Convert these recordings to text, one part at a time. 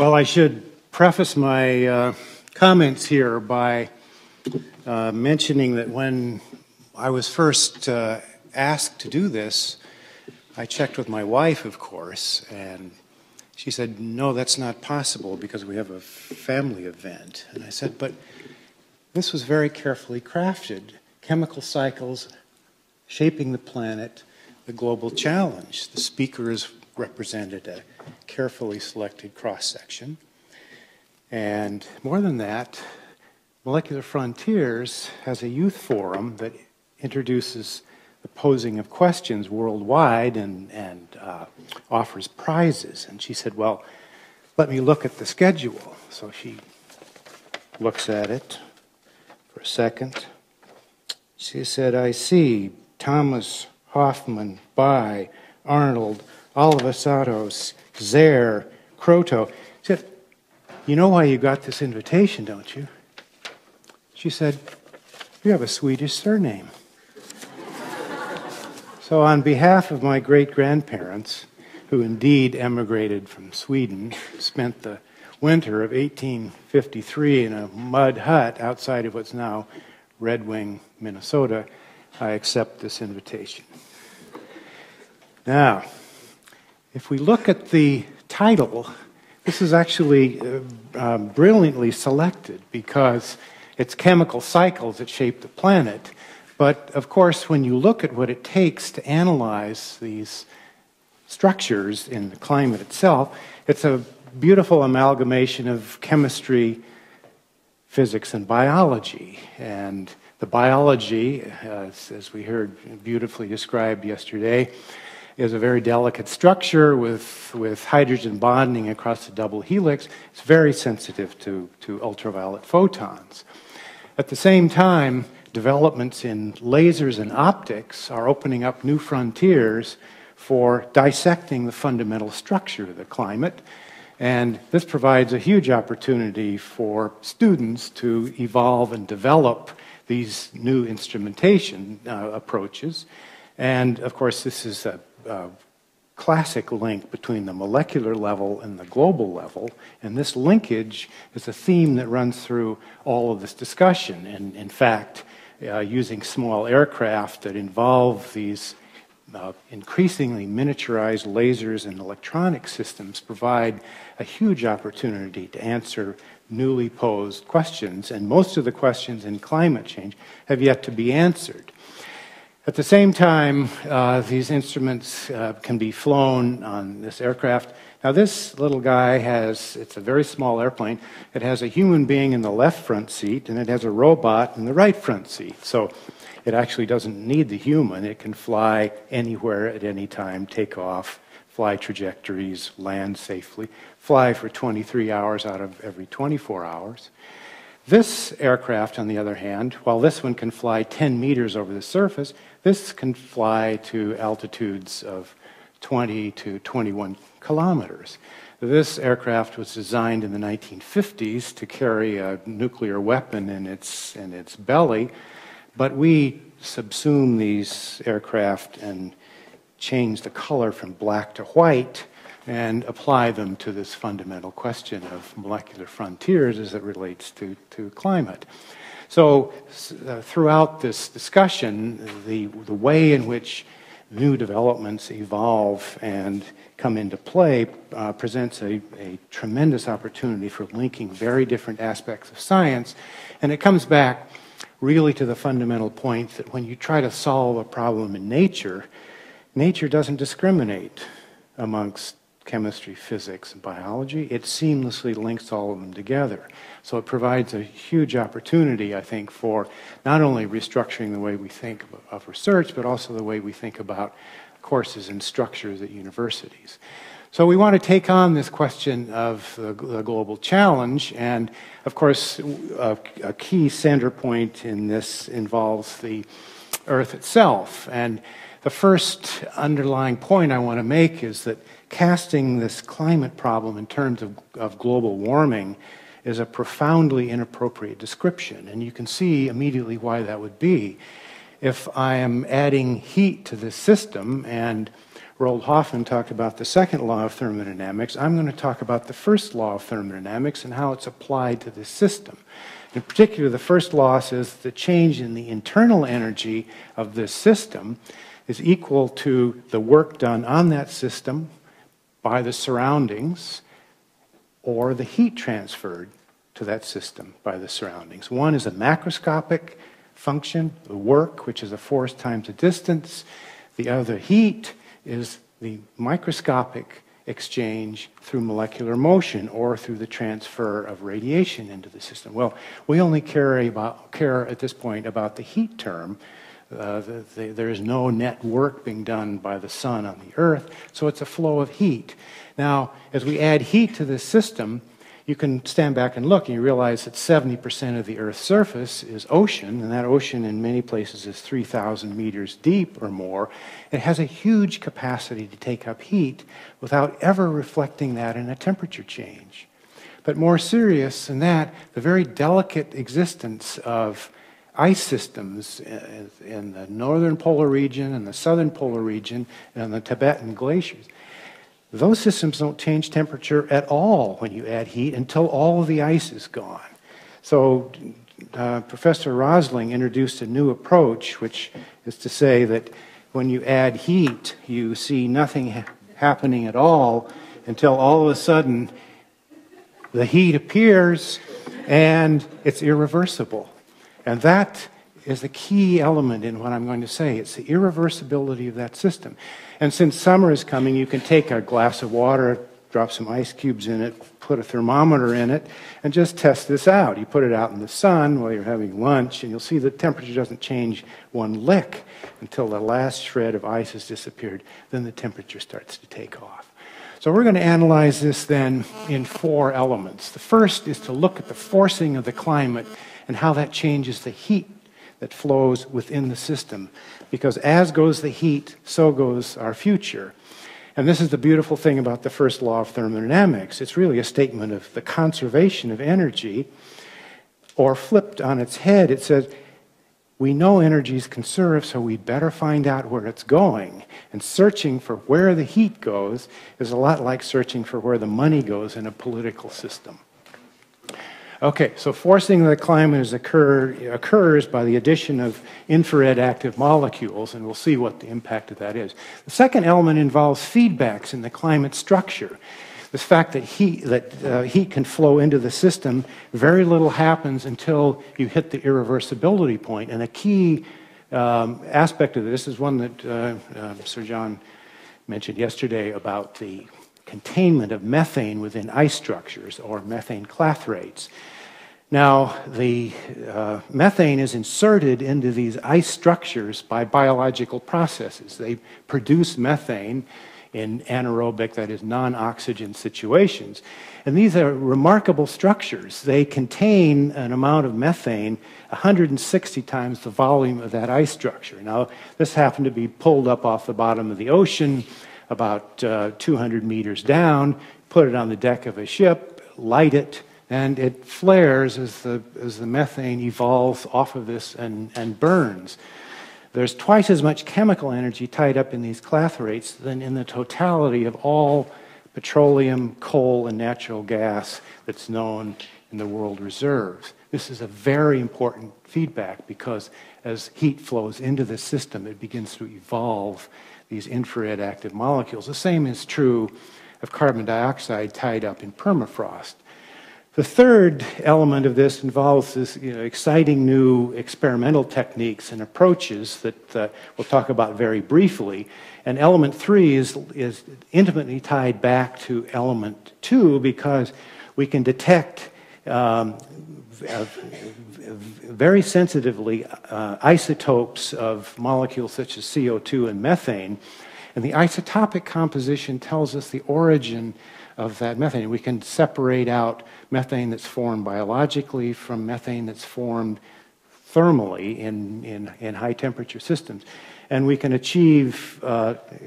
Well, I should preface my comments here by mentioning that when I was first asked to do this, I checked with my wife, of course, and she said, no, that's not possible because we have a family event. And I said, but this was very carefully crafted. Chemical cycles shaping the planet, the global challenge. The speaker is represented a carefully selected cross-section. And more than that, Molecular Frontiers has a youth forum that introduces the posing of questions worldwide and offers prizes. And she said, well, let me look at the schedule. So she looks at it for a second. She said, I see Thomas Hoffman, by Arnold, Olivasatos, Zare, Kroto. She said, you know why you got this invitation, don't you? She said, you have a Swedish surname. So on behalf of my great-grandparents, who indeed emigrated from Sweden, spent the winter of 1853 in a mud hut outside of what's now Red Wing, Minnesota, I accept this invitation. Now, if we look at the title, this is actually brilliantly selected because it's chemical cycles that shape the planet. But of course, when you look at what it takes to analyze these structures in the climate itself, it's a beautiful amalgamation of chemistry, physics, and biology. And the biology, as we heard beautifully described yesterday, is a very delicate structure with hydrogen bonding across the double helix. It's very sensitive to ultraviolet photons. At the same time, developments in lasers and optics are opening up new frontiers for dissecting the fundamental structure of the climate, and this provides a huge opportunity for students to evolve and develop these new instrumentation approaches. And of course, this is a classic link between the molecular level and the global level, and this linkage is a theme that runs through all of this discussion. And in fact, using small aircraft that involve these increasingly miniaturized lasers and electronic systems provide a huge opportunity to answer newly posed questions, and most of the questions in climate change have yet to be answered. At the same time, these instruments can be flown on this aircraft. Now this little guy has, it's a very small airplane, it has a human being in the left front seat and it has a robot in the right front seat. So it actually doesn't need the human, it can fly anywhere at any time, take off, fly trajectories, land safely, fly for 23 hours out of every 24 hours. This aircraft, on the other hand, while this one can fly 10 meters over the surface, this can fly to altitudes of 20 to 21 kilometers. This aircraft was designed in the 1950s to carry a nuclear weapon in its belly, but we subsume these aircraft and change the color from black to white and apply them to this fundamental question of molecular frontiers as it relates to climate. So throughout this discussion, the way in which new developments evolve and come into play presents a tremendous opportunity for linking very different aspects of science. And it comes back really to the fundamental point that when you try to solve a problem in nature, nature doesn't discriminate amongst chemistry, physics, and biology. It seamlessly links all of them together. So it provides a huge opportunity, I think, for not only restructuring the way we think of research, but also the way we think about courses and structures at universities. So we want to take on this question of the global challenge, and of course a key center point in this involves the Earth itself. And the first underlying point I want to make is that casting this climate problem in terms of global warming is a profoundly inappropriate description, and you can see immediately why that would be. If I am adding heat to this system and Roald Hoffman talked about the second law of thermodynamics. I'm going to talk about the first law of thermodynamics and how it's applied to this system. In particular, the first law says the change in the internal energy of this system is equal to the work done on that system by the surroundings or the heat transferred to that system by the surroundings. One is a macroscopic function, the work, which is a force times a distance. The other, heat, is the microscopic exchange through molecular motion or through the transfer of radiation into the system. Well, we only care at this point about the heat term. There is no net work being done by the sun on the earth, so it's a flow of heat. Now, as we add heat to this system, you can stand back and look and you realize that 70% of the Earth's surface is ocean, and that ocean in many places is 3,000 meters deep or more. It has a huge capacity to take up heat without ever reflecting that in a temperature change. But more serious than that, the very delicate existence of ice systems in the northern polar region and the southern polar region and the Tibetan glaciers. Those systems don't change temperature at all when you add heat until all of the ice is gone. So Professor Rosling introduced a new approach, which is to say that when you add heat, you see nothing happening at all until all of a sudden the heat appears and it's irreversible. And that is the key element in what I'm going to say. It's the irreversibility of that system. And since summer is coming, you can take a glass of water, drop some ice cubes in it, put a thermometer in it, and just test this out. You put it out in the sun while you're having lunch, and you'll see the temperature doesn't change one lick until the last shred of ice has disappeared. Then the temperature starts to take off. So we're going to analyze this then in four elements. The first is to look at the forcing of the climate and how that changes the heat that flows within the system. Because as goes the heat, so goes our future. And this is the beautiful thing about the first law of thermodynamics. It's really a statement of the conservation of energy, or flipped on its head, it says, we know energy is conserved, so we better find out where it's going. And searching for where the heat goes is a lot like searching for where the money goes in a political system. Okay, so forcing the climate occurs by the addition of infrared active molecules, and we'll see what the impact of that is. The second element involves feedbacks in the climate structure. The fact that heat can flow into the system, very little happens until you hit the irreversibility point. And a key aspect of this is one that Sir John mentioned yesterday about the containment of methane within ice structures, or methane clathrates. Now, the methane is inserted into these ice structures by biological processes. They produce methane in anaerobic, that is, non-oxygen situations. And these are remarkable structures. They contain an amount of methane 160 times the volume of that ice structure. Now, this happened to be pulled up off the bottom of the ocean, about 200 meters down, put it on the deck of a ship, light it, and it flares as the methane evolves off of this and burns. There's twice as much chemical energy tied up in these clathrates than in the totality of all petroleum, coal, and natural gas that's known in the world reserves. This is a very important feedback because as heat flows into the system, it begins to evolve these infrared active molecules. The same is true of carbon dioxide tied up in permafrost. The third element of this involves this exciting new experimental techniques and approaches that we'll talk about very briefly. And element three is intimately tied back to element two because we can detect very sensitively isotopes of molecules such as CO2 and methane, and the isotopic composition tells us the origin of that methane. We can separate out methane that's formed biologically from methane that's formed thermally in high temperature systems, and we can achieve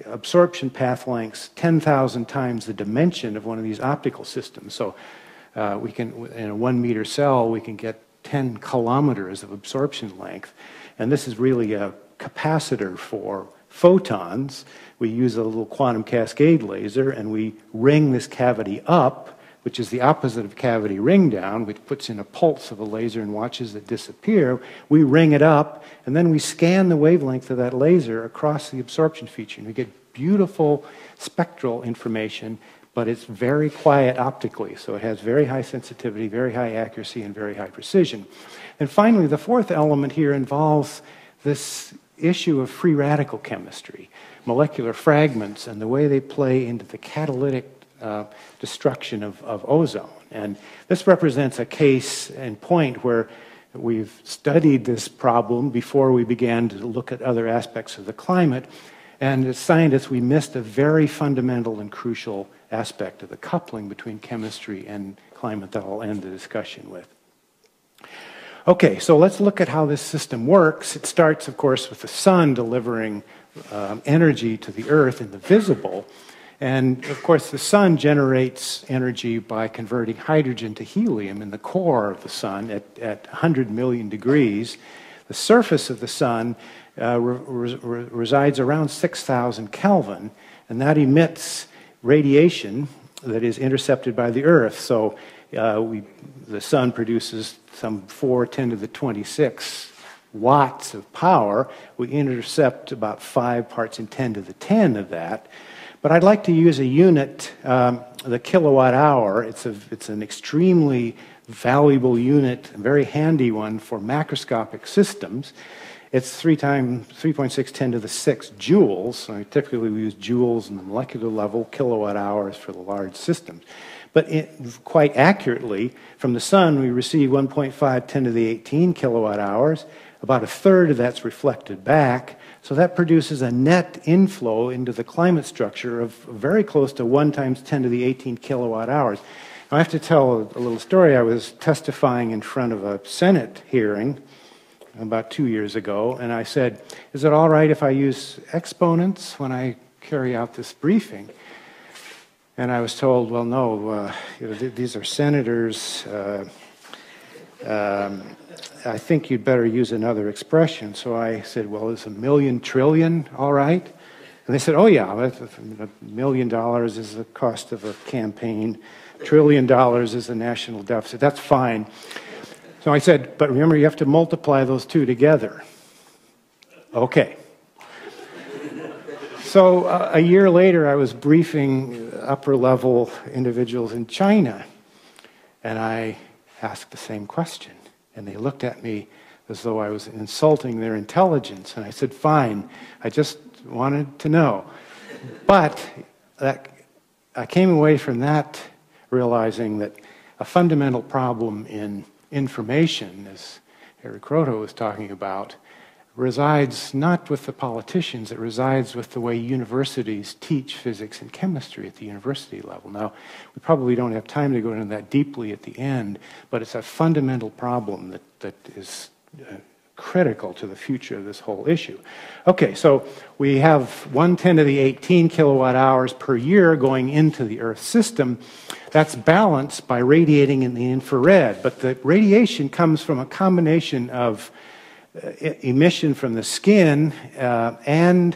absorption path lengths 10,000 times the dimension of one of these optical systems. So we can, in a 1 meter cell, we can get 10 kilometers of absorption length. And this is really a capacitor for photons. We use a little quantum cascade laser and we ring this cavity up, which is the opposite of cavity ring down, which puts in a pulse of a laser and watches it disappear. We ring it up and then we scan the wavelength of that laser across the absorption feature and we get beautiful spectral information, but it's very quiet optically, so it has very high sensitivity, very high accuracy, and very high precision. And finally, the fourth element here involves this issue of free radical chemistry, molecular fragments, and the way they play into the catalytic destruction of ozone. And this represents a case in point where we've studied this problem before we began to look at other aspects of the climate. And as scientists, we missed a very fundamental and crucial aspect of the coupling between chemistry and climate that I'll end the discussion with. Okay, so let's look at how this system works. It starts, of course, with the sun delivering energy to the Earth in the visible. And, of course, the sun generates energy by converting hydrogen to helium in the core of the sun at 100 million degrees. The surface of the sun resides around 6,000 Kelvin, and that emits radiation that is intercepted by the Earth. So the sun produces some 4×10 to the 26 watts of power. We intercept about 5 parts in 10 to the 10 of that. But I'd like to use a unit, the kilowatt hour. It's an extremely valuable unit, a very handy one for macroscopic systems. It's 3.6×10⁶ joules. So typically we use joules in the molecular level, kilowatt hours for the large systems. But quite accurately, from the sun we receive 1.5×10⁸ kilowatt hours. About a third of that's reflected back. So that produces a net inflow into the climate structure of very close to 1×10⁸ kilowatt hours. Now, I have to tell a little story. I was testifying in front of a Senate hearing about 2 years ago, and I said, is it all right if I use exponents when I carry out this briefing? And I was told, well, no, these are senators. I think you'd better use another expression. So I said, well, is a million trillion all right? And they said, oh, yeah, $1 million is the cost of a campaign. $1 trillion is the national deficit. That's fine. So I said, but remember, you have to multiply those two together. Okay. So a year later, I was briefing upper-level individuals in China, and I asked the same question. And they looked at me as though I was insulting their intelligence. And I said, fine, I just wanted to know. But I came away from that realizing that a fundamental problem in information, as Kroto was talking about, resides not with the politicians, it resides with the way universities teach physics and chemistry at the university level. Now, we probably don't have time to go into that deeply at the end, but it's a fundamental problem that is critical to the future of this whole issue. Okay, so we have 1×10⁸ kilowatt hours per year going into the Earth system. That's balanced by radiating in the infrared, but the radiation comes from a combination of emission from the skin and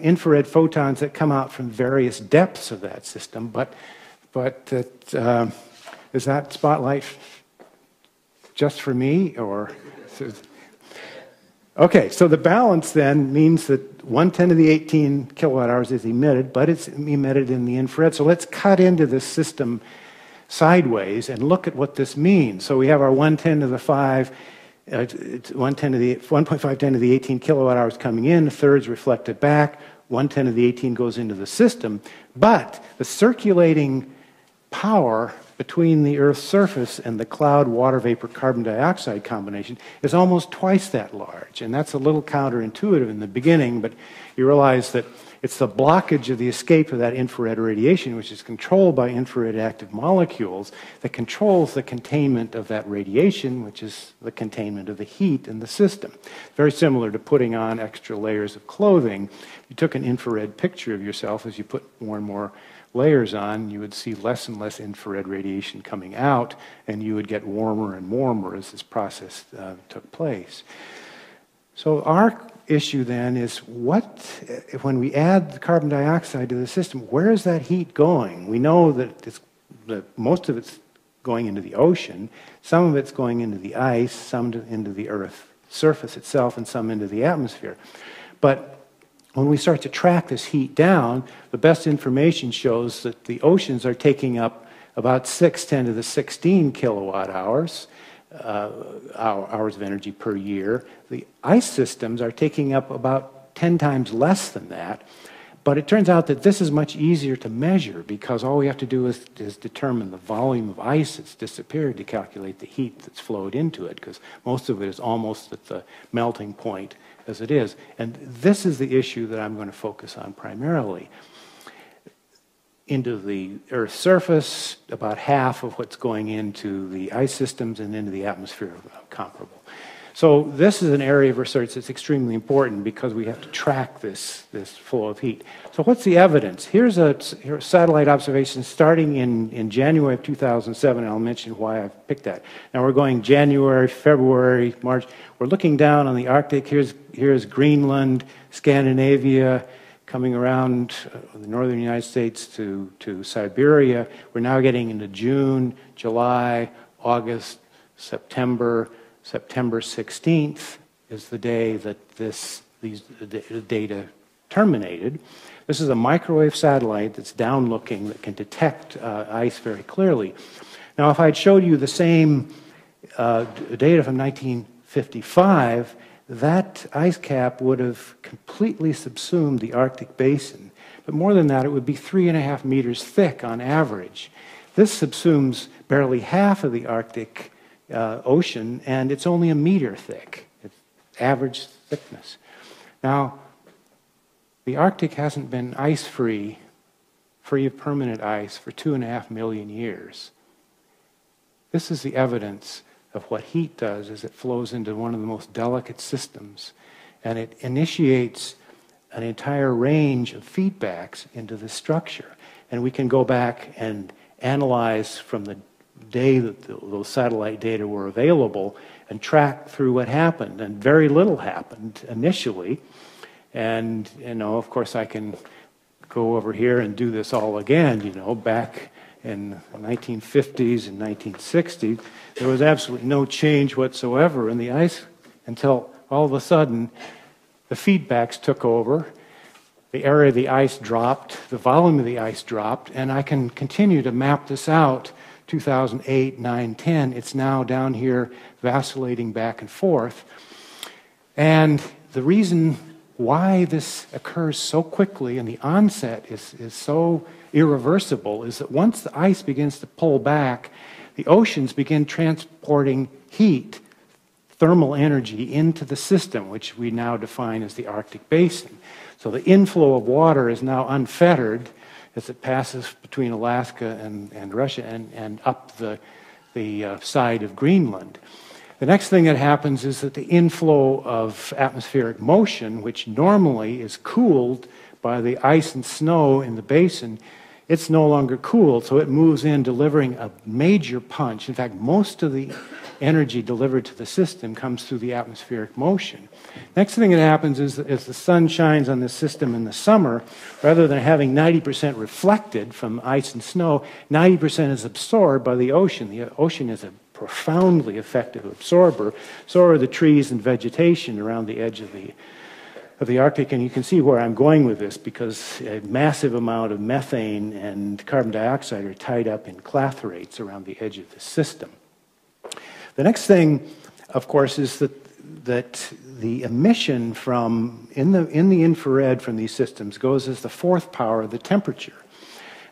infrared photons that come out from various depths of that system. But is that spotlight just for me, or? Okay, so the balance then means that 1×10⁸ kilowatt hours is emitted, but it's emitted in the infrared. So let's cut into this system sideways and look at what this means. So we have our 1.5×10⁸ kilowatt hours coming in, a third's reflected back, 1×10⁸ goes into the system, but the circulating power between the Earth's surface and the cloud, water vapor, carbon dioxide combination is almost twice that large. And that's a little counterintuitive in the beginning, but you realize that it's the blockage of the escape of that infrared radiation, which is controlled by infrared active molecules, that controls the containment of that radiation, which is the containment of the heat in the system. Very similar to putting on extra layers of clothing. If you took an infrared picture of yourself, as you put more and more layers on, you would see less and less infrared radiation coming out, and you would get warmer and warmer as this process took place. So our issue then is what, when we add the carbon dioxide to the system, where is that heat going? We know that, most of it's going into the ocean, some of it's going into the ice, some into the Earth's surface itself, and some into the atmosphere. But when we start to track this heat down, the best information shows that the oceans are taking up about 10 to the 16 kilowatt hours, hours of energy per year. The ice systems are taking up about 10 times less than that. But it turns out that this is much easier to measure because all we have to do is determine the volume of ice that's disappeared to calculate the heat that's flowed into it, because most of it is almost at the melting point as it is. And this is the issue that I'm going to focus on primarily. Into the Earth's surface, about half of what's going into the ice systems, and into the atmosphere comparable. So this is an area of research that's extremely important because we have to track this flow of heat. So what's the evidence? Here's satellite observations starting in January of 2007, and I'll mention why I've picked that. Now we're going January, February, March. We're looking down on the Arctic. Here's Greenland, Scandinavia, coming around the northern United States to Siberia. We're now getting into June, July, August, September. September 16th is the day that these data terminated. This is a microwave satellite that's down-looking that can detect ice very clearly. Now, if I'd showed you the same data from 1955, that ice cap would have completely subsumed the Arctic Basin. But more than that, it would be 3.5 meters thick on average. This subsumes barely half of the Arctic ocean, and it's only 1 meter thick. It's average thickness. Now, the Arctic hasn't been ice-free, free of permanent ice, for 2.5 million years. This is the evidence of what heat does, is it flows into one of the most delicate systems, and it initiates an entire range of feedbacks into the structure. And we can go back and analyze from the day that those satellite data were available and track through what happened. And very little happened initially. And, you know, of course I can go over here and do this all again, you know, back in the 1950s and 1960s. There was absolutely no change whatsoever in the ice until all of a sudden the feedbacks took over. The area of the ice dropped, the volume of the ice dropped, and I can continue to map this out. 2008, 9, 10, it's now down here vacillating back and forth. And the reason why this occurs so quickly and the onset is so irreversible is that once the ice begins to pull back, the oceans begin transporting heat, thermal energy, into the system, which we now define as the Arctic Basin. So the inflow of water is now unfettered as it passes between Alaska and Russia and up the side of Greenland. The next thing that happens is that the inflow of atmospheric motion, which normally is cooled by the ice and snow in the basin, it's no longer cooled, so it moves in, delivering a major punch. In fact, most of the energy delivered to the system comes through the atmospheric motion. Next thing that happens is as the sun shines on this system in the summer, rather than having 90% reflected from ice and snow, 90% is absorbed by the ocean. The ocean is a profoundly effective absorber. So are the trees and vegetation around the edge of the Arctic, and you can see where I'm going with this because a massive amount of methane and carbon dioxide are tied up in clathrates around the edge of the system. The next thing, of course, is that the emission from in the infrared from these systems goes as the fourth power of the temperature.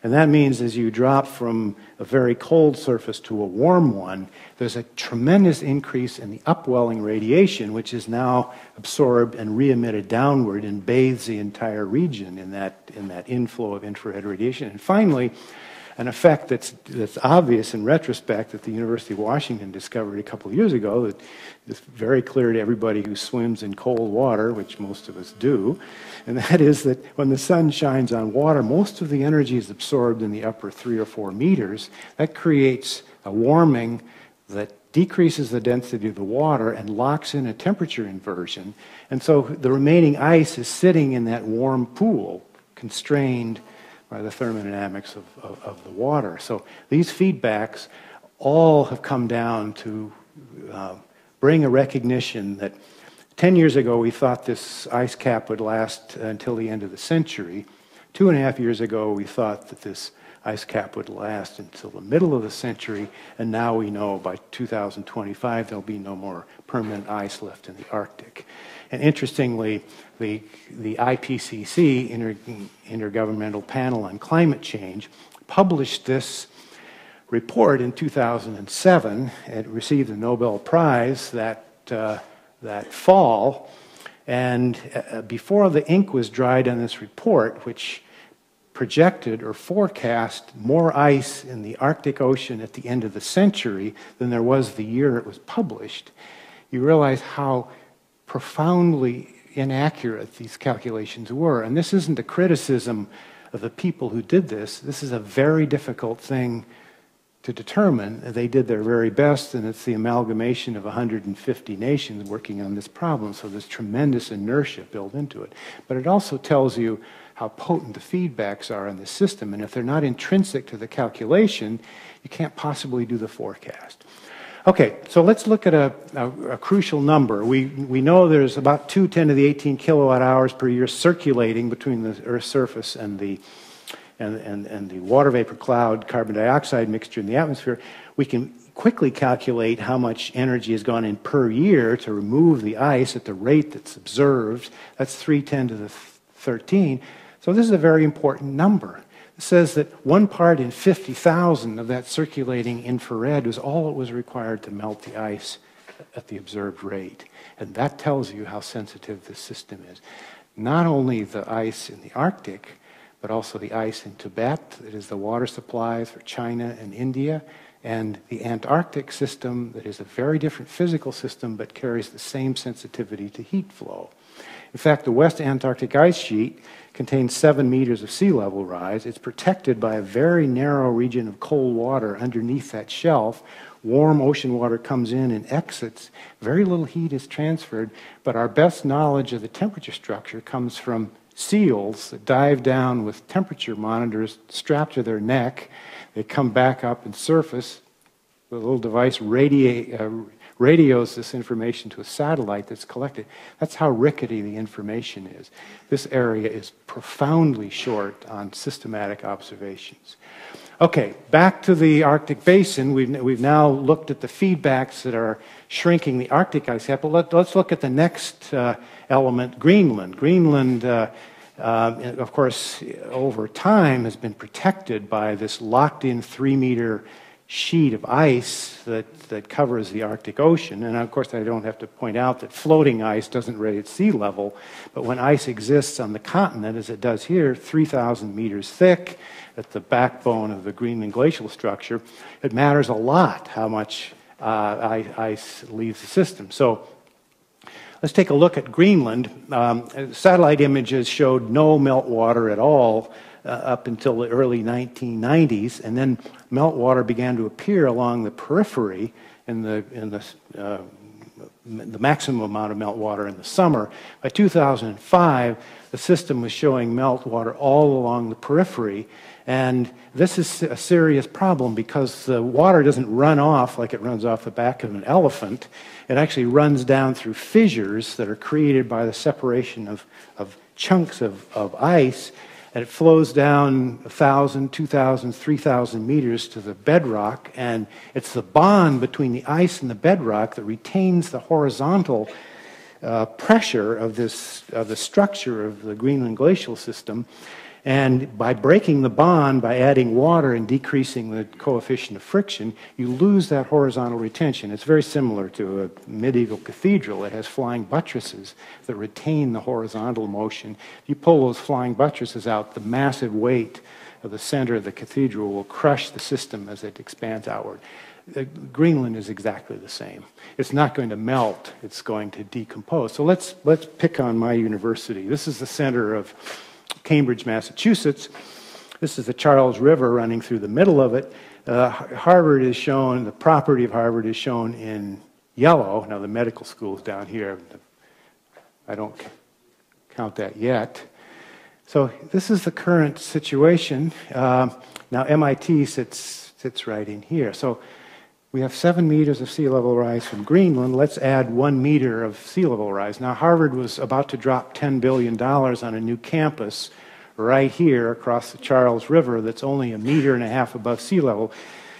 And that means as you drop from a very cold surface to a warm one, there's a tremendous increase in the upwelling radiation, which is now absorbed and re-emitted downward and bathes the entire region in that inflow of infrared radiation. And finally, an effect that's obvious in retrospect that the University of Washington discovered a couple of years ago that is very clear to everybody who swims in cold water, which most of us do, and that is that when the sun shines on water, most of the energy is absorbed in the upper 3 or 4 meters. That creates a warming that decreases the density of the water and locks in a temperature inversion. And so the remaining ice is sitting in that warm pool, constrained by the thermodynamics of the water. So these feedbacks all have come down to bring a recognition that 10 years ago we thought this ice cap would last until the end of the century. 2.5 years ago we thought that this ice cap would last until the middle of the century, and now we know by 2025 there'll be no more permanent ice left in the Arctic. And interestingly, the IPCC, Intergovernmental Panel on Climate Change, published this report in 2007. It received a Nobel Prize that fall, and before the ink was dried on this report, which projected or forecast more ice in the Arctic Ocean at the end of the century than there was the year it was published, you realize how profoundly inaccurate these calculations were. And this isn't a criticism of the people who did this. This is a very difficult thing to determine. They did their very best, and it's the amalgamation of 150 nations working on this problem, so there's tremendous inertia built into it. But it also tells you how potent the feedbacks are in the system, and if they're not intrinsic to the calculation, you can't possibly do the forecast. Okay, so let's look at a crucial number. We know there's about 2 10^18 kilowatt hours per year circulating between the Earth's surface and the water vapor cloud carbon dioxide mixture in the atmosphere. We can quickly calculate how much energy has gone in per year to remove the ice at the rate that's observed. That's 3×10^13. So this is a very important number. It says that 1 part in 50,000 of that circulating infrared was all it was required to melt the ice at the observed rate. And that tells you how sensitive this system is. Not only the ice in the Arctic, but also the ice in Tibet, that is the water supplies for China and India, and the Antarctic system, that is a very different physical system but carries the same sensitivity to heat flow. In fact, the West Antarctic ice sheet contains 7 meters of sea level rise. It's protected by a very narrow region of cold water underneath that shelf. Warm ocean water comes in and exits. Very little heat is transferred, but our best knowledge of the temperature structure comes from seals that dive down with temperature monitors strapped to their neck. They come back up and surface. The little device radios this information to a satellite that's collected. That's how rickety the information is. This area is profoundly short on systematic observations. Okay, back to the Arctic Basin. We've now looked at the feedbacks that are shrinking the Arctic ice cap, but let's look at the next element, Greenland. Greenland, of course, over time has been protected by this locked-in 3-meter sheet of ice that covers the Arctic Ocean. And of course, I don't have to point out that floating ice doesn't rate at sea level, but when ice exists on the continent, as it does here, 3,000 meters thick at the backbone of the Greenland glacial structure, it matters a lot how much ice leaves the system. So let's take a look at Greenland. Satellite images showed no meltwater at all up until the early 1990s, and then meltwater began to appear along the periphery in the maximum amount of meltwater in the summer. By 2005, the system was showing meltwater all along the periphery, and this is a serious problem because the water doesn't run off like it runs off the back of an elephant. It actually runs down through fissures that are created by the separation of chunks of ice, and it flows down 1,000, 2,000, 3,000 meters to the bedrock, and it's the bond between the ice and the bedrock that retains the horizontal pressure of the structure of the Greenland glacial system. And by breaking the bond, by adding water and decreasing the coefficient of friction, you lose that horizontal retention. It's very similar to a medieval cathedral. It has flying buttresses that retain the horizontal motion. If you pull those flying buttresses out, the massive weight of the center of the cathedral will crush the system as it expands outward. Greenland is exactly the same. It's not going to melt. It's going to decompose. So let's pick on my university. This is the center of Cambridge, Massachusetts. This is the Charles River running through the middle of it. Harvard is shown, the property of Harvard is shown in yellow. Now the medical school's down here. I don't count that yet. So this is the current situation. Now MIT sits right in here. So we have 7 meters of sea level rise from Greenland. Let's add 1 meter of sea level rise. Now Harvard was about to drop $10 billion on a new campus right here across the Charles River that's only 1.5 meters above sea level.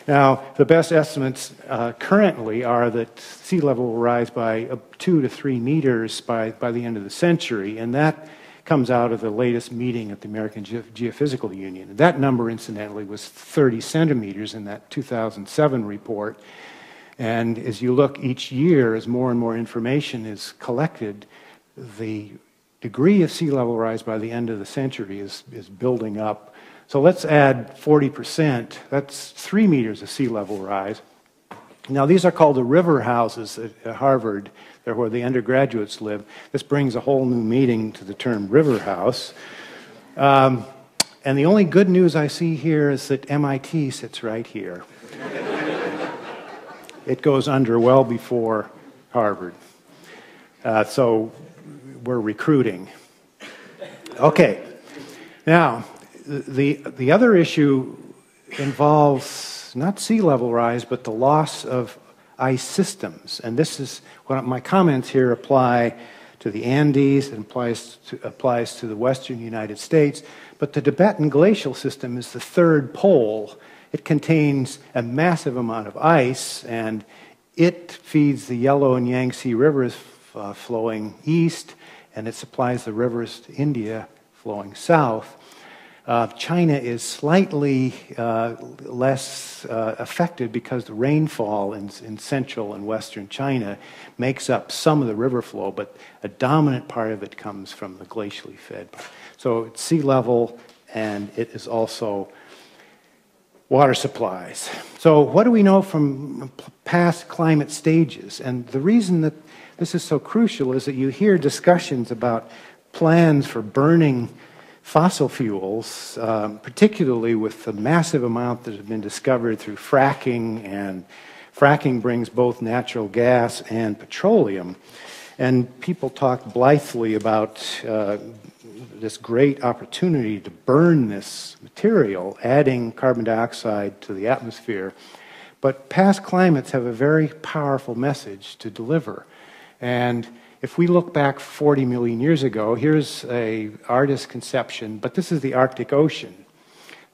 Now, the best estimates currently are that sea level will rise by 2 to 3 meters by the end of the century, and that comes out of the latest meeting at the American Geophysical Union. That number, incidentally, was 30 centimeters in that 2007 report, and as you look each year, as more and more information is collected, the degree of sea level rise by the end of the century is building up. So let's add 40%. That's 3 meters of sea level rise. Now these are called the river houses at Harvard. They're where the undergraduates live. This brings a whole new meaning to the term river house. And the only good news I see here is that MIT sits right here. It goes under well before Harvard. So we're recruiting. Okay. Now, the other issue involves not sea level rise, but the loss of ice systems. And this is what my comments here apply to the Andes, it applies to the western United States, but the Tibetan glacial system is the third pole. It contains a massive amount of ice, and it feeds the Yellow and Yangtze rivers flowing east, and it supplies the rivers to India flowing south. China is slightly less affected because the rainfall in central and western China makes up some of the river flow, but a dominant part of it comes from the glacially fed. So it's sea level, and it is also water supplies. So what do we know from past climate stages? And the reason that this is so crucial is that you hear discussions about plans for burning fossil fuels, particularly with the massive amount that have been discovered through fracking, and fracking brings both natural gas and petroleum. And people talk blithely about this great opportunity to burn this material, adding carbon dioxide to the atmosphere. But past climates have a very powerful message to deliver. And if we look back 40 million years ago, here's an artist's conception, but this is the Arctic Ocean.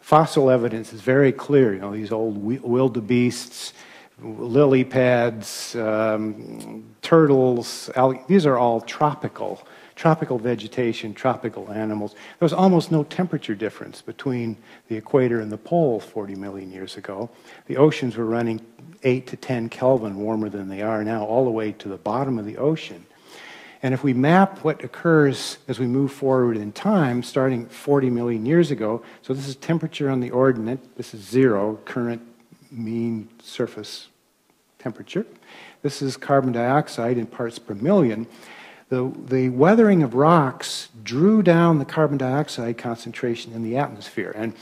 Fossil evidence is very clear, you know, these old wildebeests, lily pads, turtles, algae, these are all tropical vegetation, tropical animals. There was almost no temperature difference between the equator and the pole 40 million years ago. The oceans were running 8 to 10 Kelvin warmer than they are now, all the way to the bottom of the ocean. And if we map what occurs as we move forward in time, starting 40 million years ago, so this is temperature on the ordinate, this is zero, current mean surface temperature. This is carbon dioxide in parts per million. The weathering of rocks drew down the carbon dioxide concentration in the atmosphere. And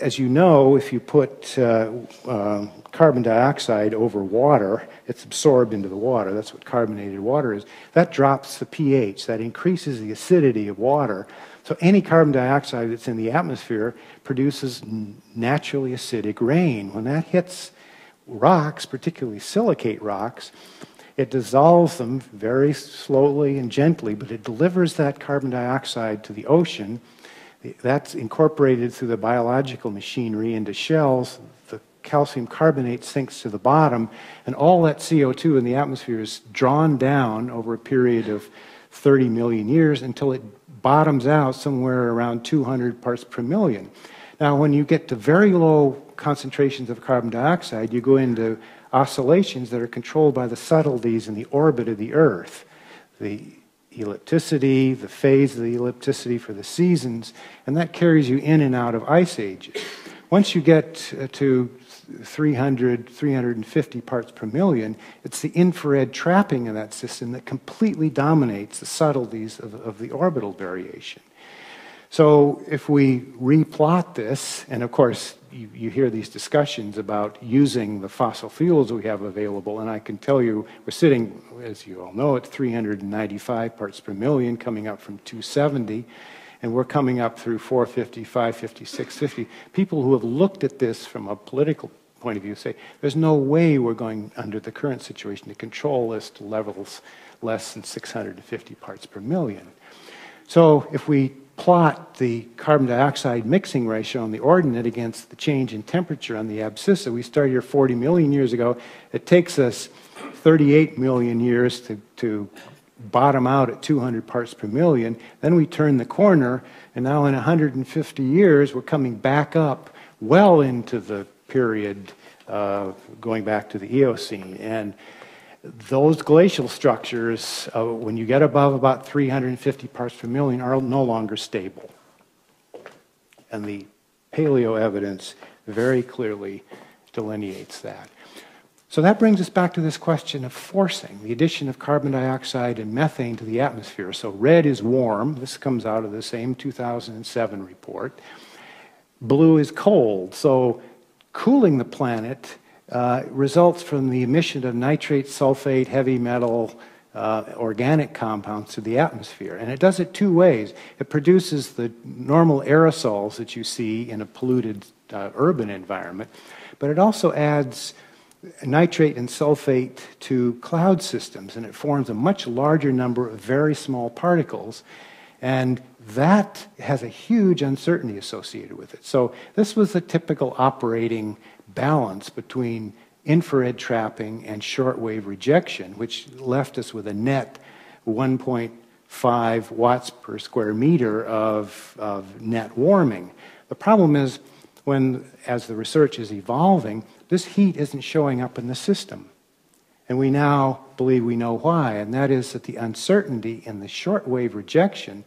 as you know, if you put carbon dioxide over water, it's absorbed into the water. That's what carbonated water is. That drops the pH. That increases the acidity of water. So any carbon dioxide that's in the atmosphere produces naturally acidic rain. When that hits rocks, particularly silicate rocks, it dissolves them very slowly and gently, but it delivers that carbon dioxide to the ocean. That's incorporated through the biological machinery into shells. The calcium carbonate sinks to the bottom, and all that CO2 in the atmosphere is drawn down over a period of 30 million years until it bottoms out somewhere around 200 parts per million. Now, when you get to very low concentrations of carbon dioxide, you go into oscillations that are controlled by the subtleties in the orbit of the Earth. The ellipticity, the phase of the ellipticity for the seasons, and that carries you in and out of ice ages. Once you get to 300, 350 parts per million, it's the infrared trapping of that system that completely dominates the subtleties of the orbital variation. So if we replot this, and of course you hear these discussions about using the fossil fuels we have available, and I can tell you we're sitting, as you all know, at 395 parts per million, coming up from 270, and we're coming up through 450, 550, 650. People who have looked at this from a political point of view say, there's no way we're going under the current situation to control this to levels less than 650 parts per million. So if we plot the carbon dioxide mixing ratio on the ordinate against the change in temperature on the abscissa, we started here 40 million years ago. It takes us 38 million years to bottom out at 200 parts per million. Then we turn the corner, and now in 150 years, we're coming back up well into the period going back to the Eocene. And those glacial structures, when you get above about 350 parts per million, are no longer stable. And the paleo evidence very clearly delineates that. So that brings us back to this question of forcing, the addition of carbon dioxide and methane to the atmosphere. So red is warm. This comes out of the same 2007 report. Blue is cold. So cooling the planet results from the emission of nitrate, sulfate, heavy metal, organic compounds to the atmosphere. And it does it two ways. It produces the normal aerosols that you see in a polluted urban environment, but it also adds nitrate and sulfate to cloud systems, and it forms a much larger number of very small particles, and that has a huge uncertainty associated with it. So this was the typical operating balance between infrared trapping and shortwave rejection, which left us with a net 1.5 watts per square meter of net warming. The problem is, as the research is evolving, this heat isn't showing up in the system. And we now believe we know why, and that is that the uncertainty in the shortwave rejection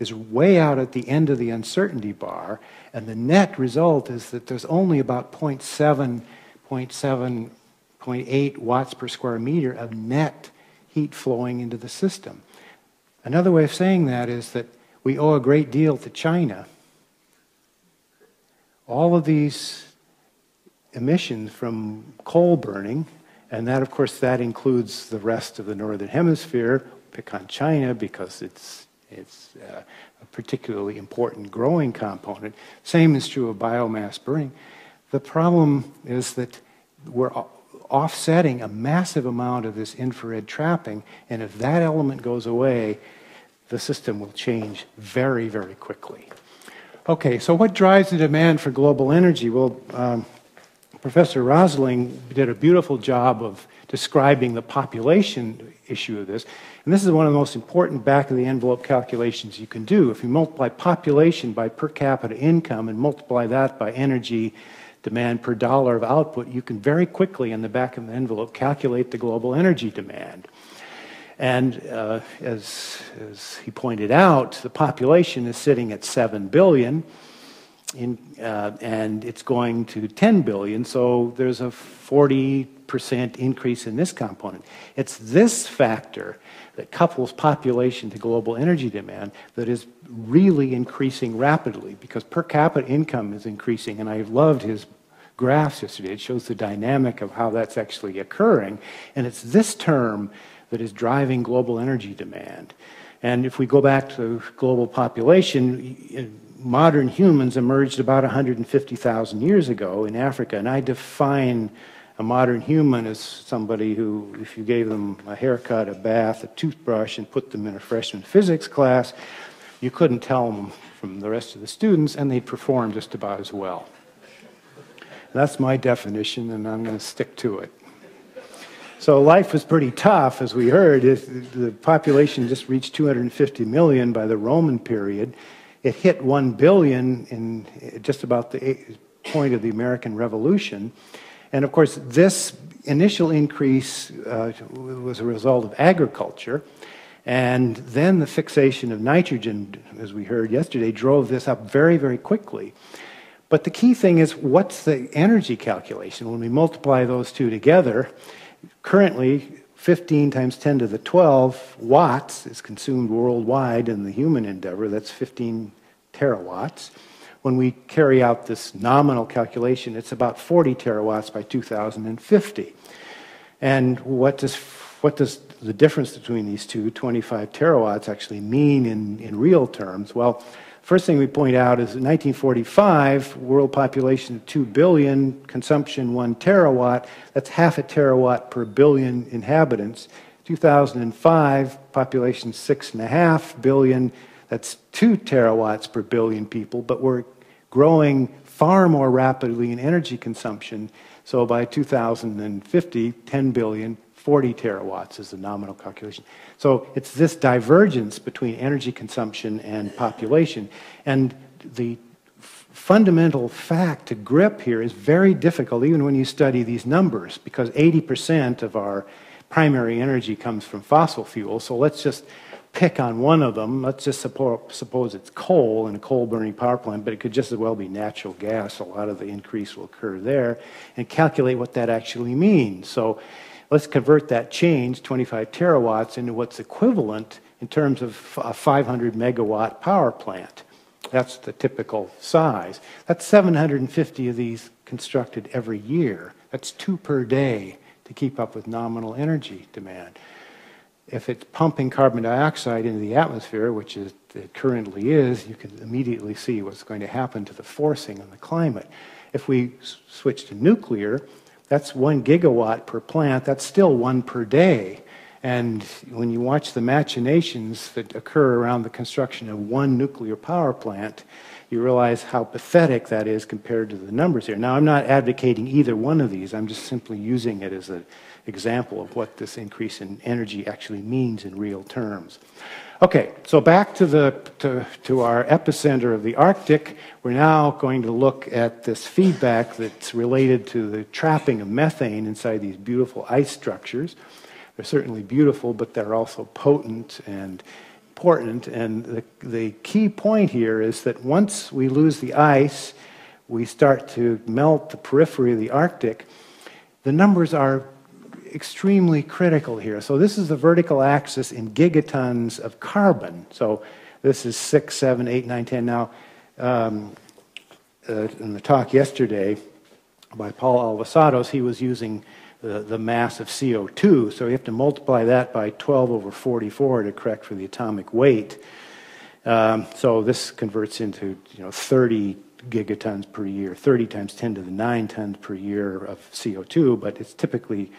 is way out at the end of the uncertainty bar, and the net result is that there's only about 0.8 watts per square meter of net heat flowing into the system. Another way of saying that is that we owe a great deal to China. All of these emissions from coal burning, and that, of course, that includes the rest of the northern hemisphere. Pick on China because it's a particularly important growing component. Same is true of biomass burning. The problem is that we're offsetting a massive amount of this infrared trapping, and if that element goes away, the system will change very, very quickly. Okay, so what drives the demand for global energy? Well, Professor Rosling did a beautiful job of describing the population issue of this. And this is one of the most important back-of-the-envelope calculations you can do. If you multiply population by per capita income and multiply that by energy demand per dollar of output, you can very quickly, in the back of the envelope, calculate the global energy demand. And as he pointed out, the population is sitting at 7 billion. And it's going to 10 billion, so there's a 40% increase in this component. It's this factor that couples population to global energy demand that is really increasing rapidly, because per capita income is increasing, and I loved his graphs yesterday. It shows the dynamic of how that's actually occurring, and it's this term that is driving global energy demand. And if we go back to global population, modern humans emerged about 150,000 years ago in Africa, and I define a modern human as somebody who, if you gave them a haircut, a bath, a toothbrush, and put them in a freshman physics class, you couldn't tell them from the rest of the students, and they'd perform just about as well. That's my definition, and I'm going to stick to it. So life was pretty tough, as we heard. The population just reached 250 million by the Roman period. It hit 1 billion in just about the point of the American Revolution. And of course, this initial increase was a result of agriculture. And then the fixation of nitrogen, as we heard yesterday, drove this up very, very quickly. But the key thing is, what's the energy calculation? When we multiply those two together, currently, 15 times 10 to the 12 watts is consumed worldwide in the human endeavor. That's 15 terawatts. When we carry out this nominal calculation, it's about 40 terawatts by 2050. And what does the difference between these two, 25 terawatts, actually mean in real terms? Well, first thing we point out is in 1945, world population of 2 billion, consumption 1 terawatt. That's half a terawatt per billion inhabitants. 2005, population 6.5 billion. That's 2 terawatts per billion people, but we're growing far more rapidly in energy consumption. So by 2050, 10 billion, 40 terawatts is the nominal calculation. So it's this divergence between energy consumption and population. And the fundamental fact to grip here is very difficult, even when you study these numbers, because 80% of our primary energy comes from fossil fuels. So let's just pick on one of them. Let's just suppose it's coal in a coal-burning power plant, but it could just as well be natural gas. A lot of the increase will occur there, and calculate what that actually means. So let's convert that change, 25 terawatts, into what's equivalent in terms of a 500 megawatt power plant. That's the typical size. That's 750 of these constructed every year. That's 2 per day to keep up with nominal energy demand. If it's pumping carbon dioxide into the atmosphere, which it currently is, you can immediately see what's going to happen to the forcing on the climate. If we switch to nuclear, that's 1 gigawatt per plant. That's still 1 per day. And when you watch the machinations that occur around the construction of 1 nuclear power plant, you realize how pathetic that is compared to the numbers here. Now, I'm not advocating either one of these. I'm just simply using it as an example of what this increase in energy actually means in real terms. Okay, so back to our epicenter of the Arctic. We're now going to look at this feedback that's related to the trapping of methane inside these beautiful ice structures. They're certainly beautiful, but they're also potent and important. And the key point here is that once we lose the ice, we start to melt the periphery of the Arctic. The numbers are extremely critical here. So this is the vertical axis in gigatons of carbon. So this is 6, 7, 8, 9, 10. Now, in the talk yesterday by Paul Alivisatos, he was using the mass of CO2. So you have to multiply that by 12 over 44 to correct for the atomic weight. So this converts into 30 gigatons per year, 30 times 10 to the 9 tons per year of CO2, but it's typically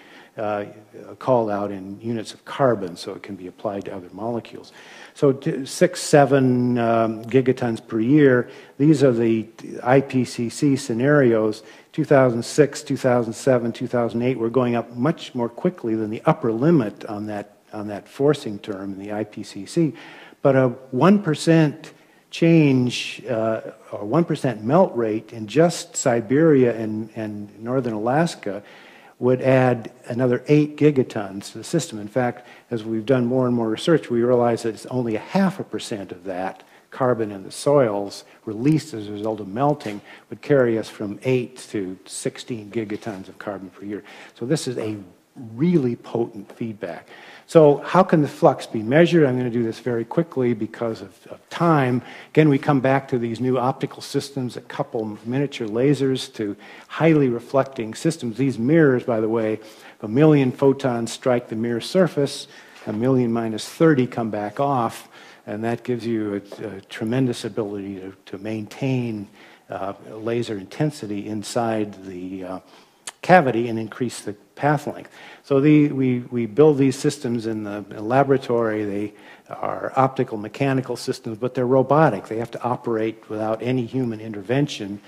called out in units of carbon, so it can be applied to other molecules. So 6, 7 gigatons per year, these are the IPCC scenarios. 2006, 2007, 2008, we're going up much more quickly than the upper limit on that forcing term in the IPCC. But a 1% change, or 1% melt rate in just Siberia and northern Alaska would add another 8 gigatons to the system. In fact, as we've done more and more research, we realize that it's only a 0.5% of that carbon in the soils released as a result of melting would carry us from 8 to 16 gigatons of carbon per year. So this is a really potent feedback. So how can the flux be measured? I'm going to do this very quickly because of time. Again, we come back to these new optical systems that couple miniature lasers to highly reflecting systems. These mirrors, by the way, 1 million photons strike the mirror surface, 1 million minus 30 come back off, and that gives you a tremendous ability to maintain laser intensity inside the cavity and increase the path length. So we build these systems in the laboratory. They are optical mechanical systems, but they're robotic. They have to operate without any human intervention.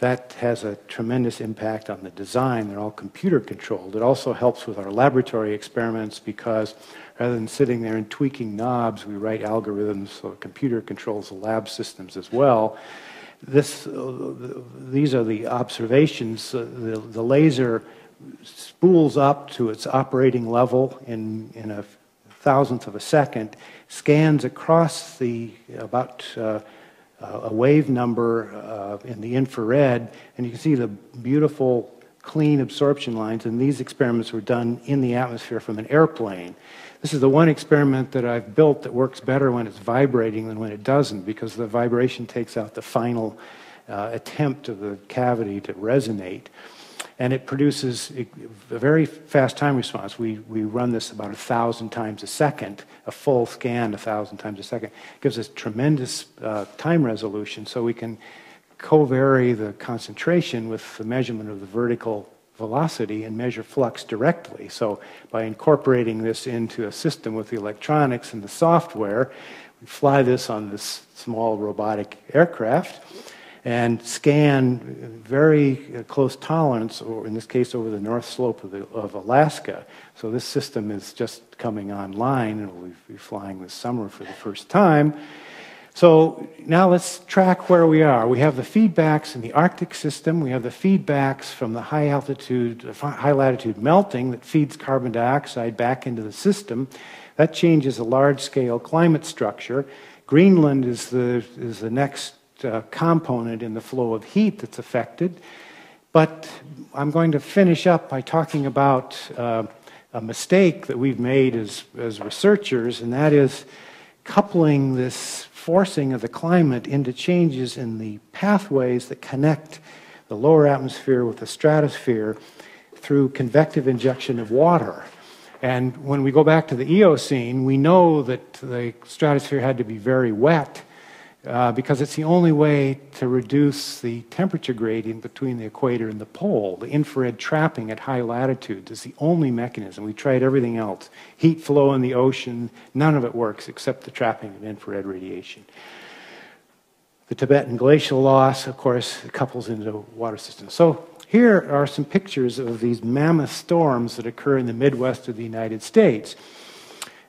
That has a tremendous impact on the design. They're all computer controlled. It also helps with our laboratory experiments because rather than sitting there and tweaking knobs, we write algorithms so the computer controls the lab systems as well. These are the observations. The laser spools up to its operating level in a thousandth of a second, scans across the a wave number in the infrared, and you can see the beautiful clean absorption lines, and these experiments were done in the atmosphere from an airplane. This is the one experiment that I've built that works better when it's vibrating than when it doesn't, because the vibration takes out the final attempt of the cavity to resonate, and it produces a very fast time response. We run this about 1,000 times a second, a full scan 1,000 times a second. It gives us tremendous time resolution, so we can co-vary the concentration with the measurement of the vertical velocity and measure flux directly. So by incorporating this into a system with the electronics and the software, we fly this on this small robotic aircraft and scan very close tolerance, or in this case over the north slope of Alaska. So this system is just coming online and we'll be flying this summer for the first time. So now let's track where we are. We have the feedbacks in the Arctic system. We have the feedbacks from the high latitude melting that feeds carbon dioxide back into the system. That changes a large-scale climate structure. Greenland is the next component in the flow of heat that's affected. But I'm going to finish up by talking about a mistake that we've made as researchers, and that is coupling this forcing of the climate into changes in the pathways that connect the lower atmosphere with the stratosphere through convective injection of water. And when we go back to the Eocene, we know that the stratosphere had to be very wet because it's the only way to reduce the temperature gradient between the equator and the pole. The infrared trapping at high latitudes is the only mechanism. We tried everything else. Heat flow in the ocean, none of it works except the trapping of infrared radiation. The Tibetan glacial loss, of course, couples into water systems. So here are some pictures of these mammoth storms that occur in the Midwest of the United States.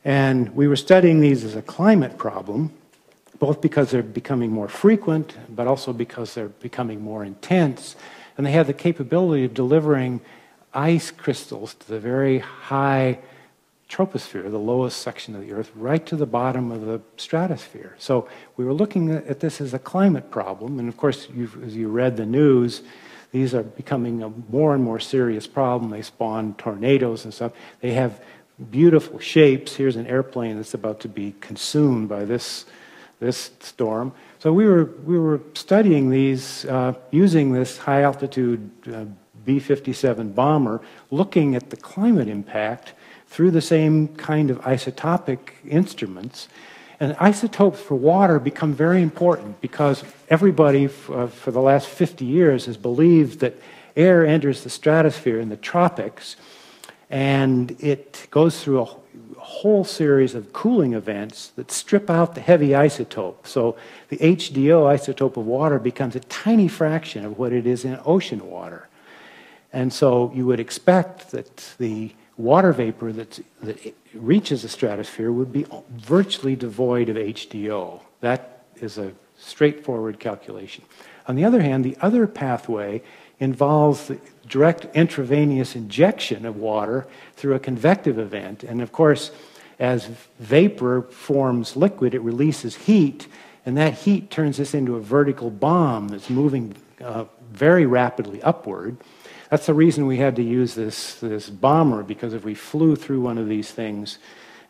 And we were studying these as a climate problem, both because they're becoming more frequent, but also because they're becoming more intense. And they have the capability of delivering ice crystals to the very high troposphere, the lowest section of the Earth, right to the bottom of the stratosphere. So we were looking at this as a climate problem. And of course, as you read the news, these are becoming a more and more serious problem. They spawn tornadoes and stuff. They have beautiful shapes. Here's an airplane that's about to be consumed by this storm. So we were studying these using this high altitude B-57 bomber, looking at the climate impact through the same kind of isotopic instruments. And isotopes for water become very important because everybody for the last 50 years has believed that air enters the stratosphere in the tropics and it goes through a whole series of cooling events that strip out the heavy isotope. So the HDO isotope of water becomes a tiny fraction of what it is in ocean water. And so you would expect that the water vapor that reaches the stratosphere would be virtually devoid of HDO. That is a straightforward calculation. On the other hand, the other pathway involves the direct intravenous injection of water through a convective event. And of course, as vapor forms liquid, it releases heat, and that heat turns this into a vertical bomb that's moving very rapidly upward. That's the reason we had to use this bomber, because if we flew through one of these things,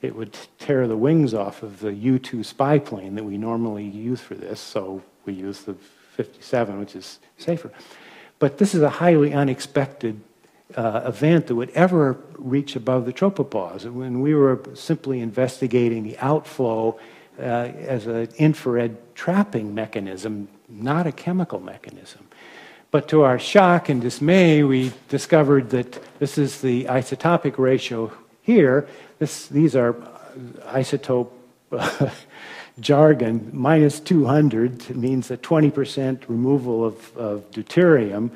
it would tear the wings off of the U-2 spy plane that we normally use for this, so we use the 57, which is safer. But this is a highly unexpected event that would ever reach above the tropopause. And when we were simply investigating the outflow as an infrared trapping mechanism, not a chemical mechanism. But to our shock and dismay, we discovered that this is the isotopic ratio here. These are isotope jargon. -200 means a 20% removal of deuterium.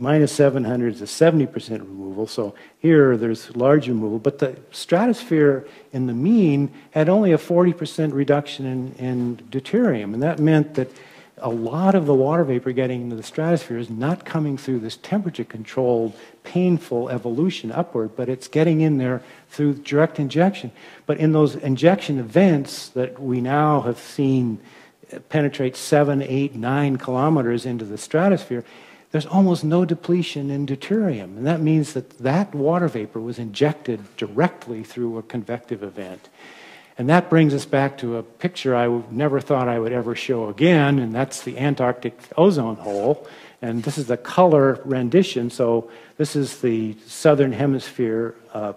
-700 is a 70% removal. So here there's large removal. But the stratosphere in the mean had only a 40% reduction in deuterium. And that meant that a lot of the water vapor getting into the stratosphere is not coming through this temperature-controlled, painful evolution upward, but it's getting in there through direct injection. But in those injection events that we now have seen penetrate 7, 8, 9 kilometers into the stratosphere, there's almost no depletion in deuterium. And that means that that water vapor was injected directly through a convective event. And that brings us back to a picture I never thought I would ever show again, and that's the Antarctic ozone hole. And this is the color rendition, so this is the southern hemisphere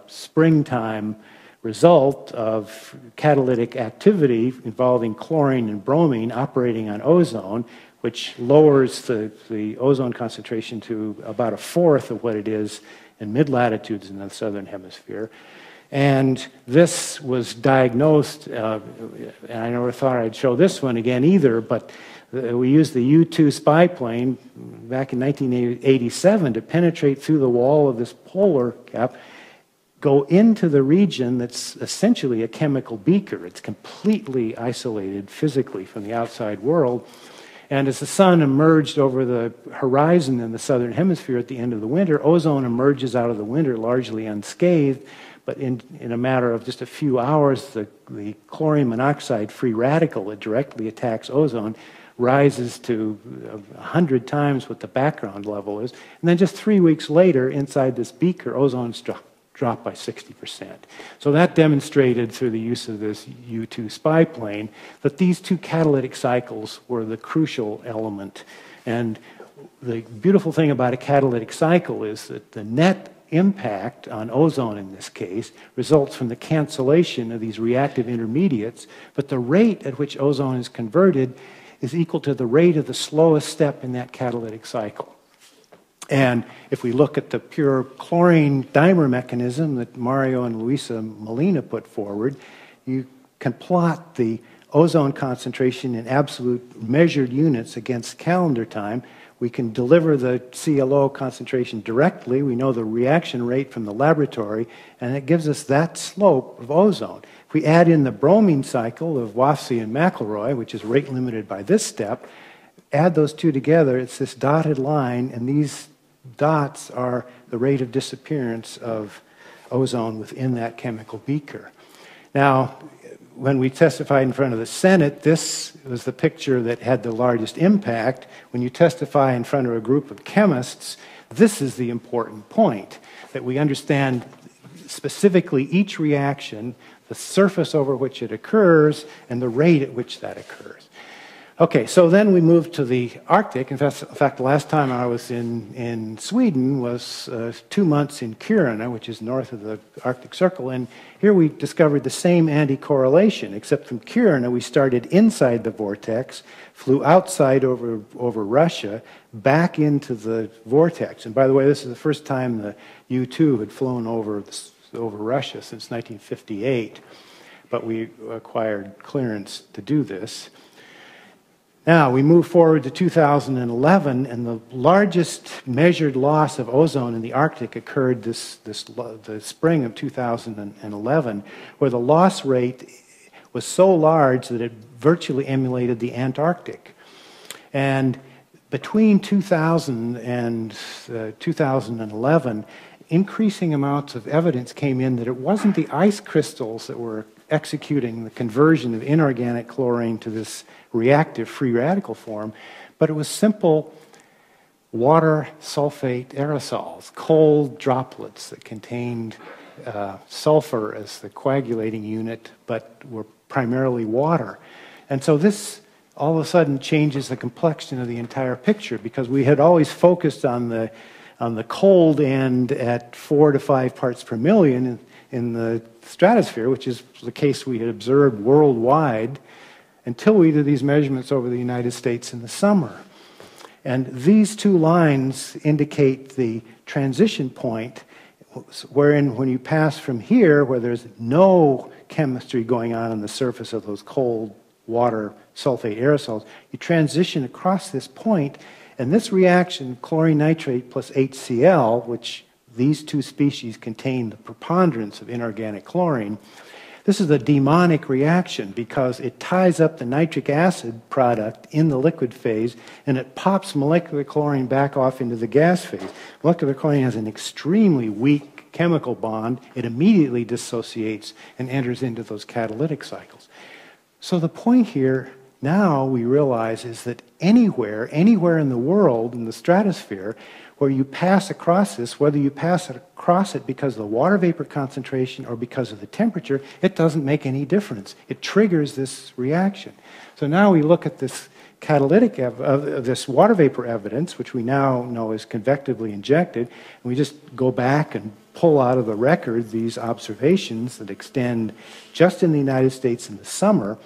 springtime result of catalytic activity involving chlorine and bromine operating on ozone, which lowers the ozone concentration to about 1/4 of what it is in mid-latitudes in the southern hemisphere. And this was diagnosed, and I never thought I'd show this one again either, but we used the U-2 spy plane back in 1987 to penetrate through the wall of this polar cap, go into the region that's essentially a chemical beaker. It's completely isolated physically from the outside world. And as the sun emerged over the horizon in the southern hemisphere at the end of the winter, ozone emerges out of the winter largely unscathed. But in a matter of just a few hours, the chlorine monoxide free radical that directly attacks ozone rises to 100 times what the background level is. And then just 3 weeks later, inside this beaker, ozone's dropped by 60%. So that demonstrated through the use of this U-2 spy plane that these two catalytic cycles were the crucial element. And the beautiful thing about a catalytic cycle is that the net impact on ozone in this case results from the cancellation of these reactive intermediates, but the rate at which ozone is converted is equal to the rate of the slowest step in that catalytic cycle. And if we look at the pure chlorine dimer mechanism that Mario and Luisa Molina put forward, you can plot the ozone concentration in absolute measured units against calendar time. We can deliver the CLO concentration directly. We know the reaction rate from the laboratory, and it gives us that slope of ozone. If we add in the bromine cycle of Wofsy and McElroy, which is rate limited by this step, add those two together, it's this dotted line, and these dots are the rate of disappearance of ozone within that chemical beaker. Now, when we testified in front of the Senate, this was the picture that had the largest impact. When you testify in front of a group of chemists, this is the important point, that we understand specifically each reaction, the surface over which it occurs, and the rate at which that occurs. Okay, so then we moved to the Arctic. In fact, the last time I was in Sweden was 2 months in Kiruna, which is north of the Arctic Circle, and here we discovered the same anti-correlation, except from Kiruna we started inside the vortex, flew outside over Russia, back into the vortex. And by the way, this is the first time the U-2 had flown over Russia since 1958, but we acquired clearance to do this. Now, we move forward to 2011, and the largest measured loss of ozone in the Arctic occurred the spring of 2011, where the loss rate was so large that it virtually emulated the Antarctic. And between 2000 and 2011, increasing amounts of evidence came in that it wasn't the ice crystals that were executing the conversion of inorganic chlorine to this reactive free radical form, but it was simple water sulfate aerosols, cold droplets that contained sulfur as the coagulating unit, but were primarily water. And so this all of a sudden changes the complexion of the entire picture, because we had always focused on the cold end at 4 to 5 parts per million in the stratosphere, which is the case we had observed worldwide, until we did these measurements over the United States in the summer. And these two lines indicate the transition point, wherein when you pass from here, where there's no chemistry going on the surface of those cold water sulfate aerosols, you transition across this point, and this reaction, chlorine nitrate plus HCl, which these two species contain the preponderance of inorganic chlorine, this is a demonic reaction because it ties up the nitric acid product in the liquid phase and it pops molecular chlorine back off into the gas phase. Molecular chlorine has an extremely weak chemical bond. It immediately dissociates and enters into those catalytic cycles. So the point here now we realize is that anywhere in the world, in the stratosphere, where you pass across this, whether you pass across it because of the water vapor concentration or because of the temperature, it doesn't make any difference. It triggers this reaction. So now we look at this catalytic this water vapor evidence, which we now know is convectively injected, and we just go back and pull out of the record these observations that extend just in the United States in the summer,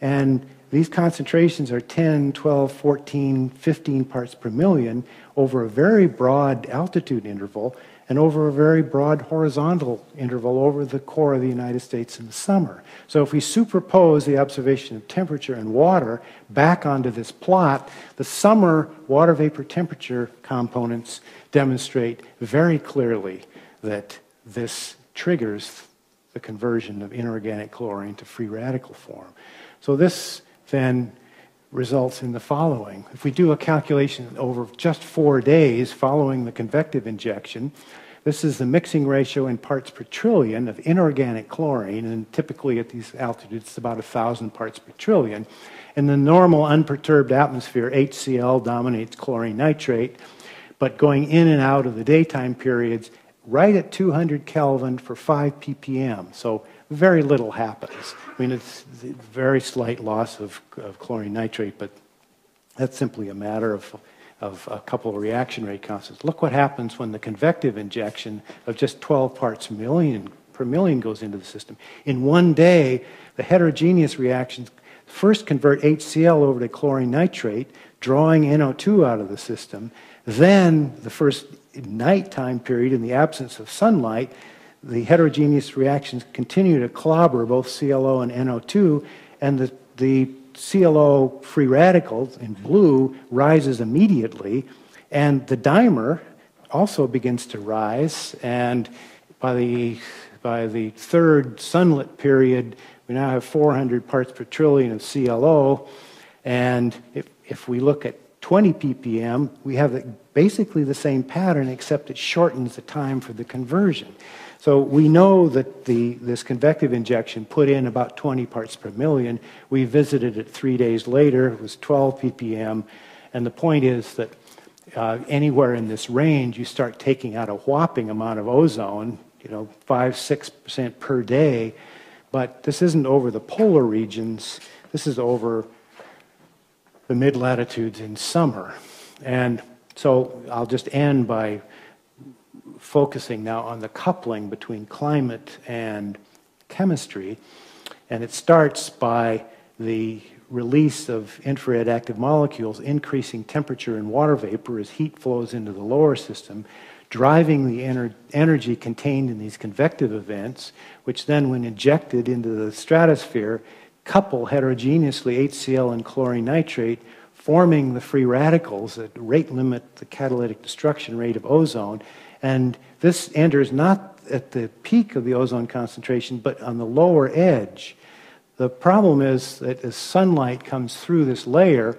and these concentrations are 10, 12, 14, 15 parts per million over a very broad altitude interval and over a very broad horizontal interval over the core of the United States in the summer. So if we superpose the observation of temperature and water back onto this plot, the summer water vapor temperature components demonstrate very clearly that this triggers the conversion of inorganic chlorine to free radical form. So this then results in the following. If we do a calculation over just 4 days following the convective injection, this is the mixing ratio in parts per trillion of inorganic chlorine, and typically at these altitudes it's about 1,000 parts per trillion. In the normal unperturbed atmosphere, HCl dominates chlorine nitrate, but going in and out of the daytime periods, right at 200 Kelvin for 5 ppm. So very little happens. I mean, it's a very slight loss of chlorine nitrate, but that's simply a matter of a couple of reaction rate constants. Look what happens when the convective injection of just 12 parts per million goes into the system. In 1 day, the heterogeneous reactions first convert HCl over to chlorine nitrate, drawing NO2 out of the system. Then, the first nighttime period, in the absence of sunlight, the heterogeneous reactions continue to clobber both ClO and NO2, and the ClO free radical in blue rises immediately, and the dimer also begins to rise, and by the third sunlit period, we now have 400 parts per trillion of ClO, and if we look at 20 ppm, we have basically the same pattern, except it shortens the time for the conversion. So we know that this convective injection put in about 20 parts per million. We visited it 3 days later. It was 12 ppm. And the point is that anywhere in this range, you start taking out a whopping amount of ozone, 5–6% per day. But this isn't over the polar regions. This is over the mid-latitudes in summer. And so I'll just end by focusing now on the coupling between climate and chemistry, and it starts by the release of infrared active molecules increasing temperature in water vapor as heat flows into the lower system, driving the energy contained in these convective events, which then, when injected into the stratosphere, couple heterogeneously HCl and chlorine nitrate, forming the free radicals that rate limit the catalytic destruction rate of ozone. And this enters not at the peak of the ozone concentration, but on the lower edge. The problem is that as sunlight comes through this layer,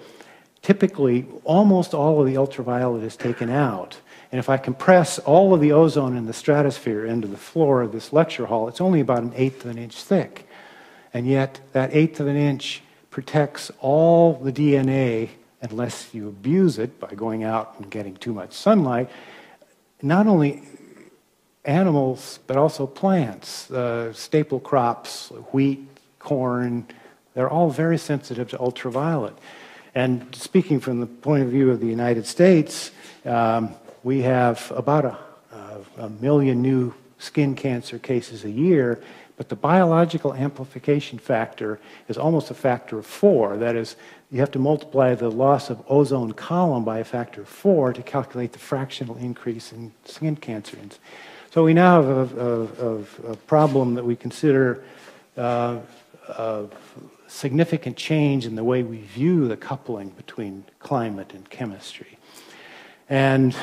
typically almost all of the ultraviolet is taken out. And if I compress all of the ozone in the stratosphere into the floor of this lecture hall, it's only about 1/8 of an inch thick. And yet that 1/8 of an inch protects all the DNA, unless you abuse it by going out and getting too much sunlight. Not only animals, but also plants. Staple crops, wheat, corn, they're all very sensitive to ultraviolet. And speaking from the point of view of the United States, we have about a million new skin cancer cases a year, but the biological amplification factor is almost a factor of 4. That is, you have to multiply the loss of ozone column by a factor of 4 to calculate the fractional increase in skin cancer. So we now have a problem that we consider a significant change in the way we view the coupling between climate and chemistry. And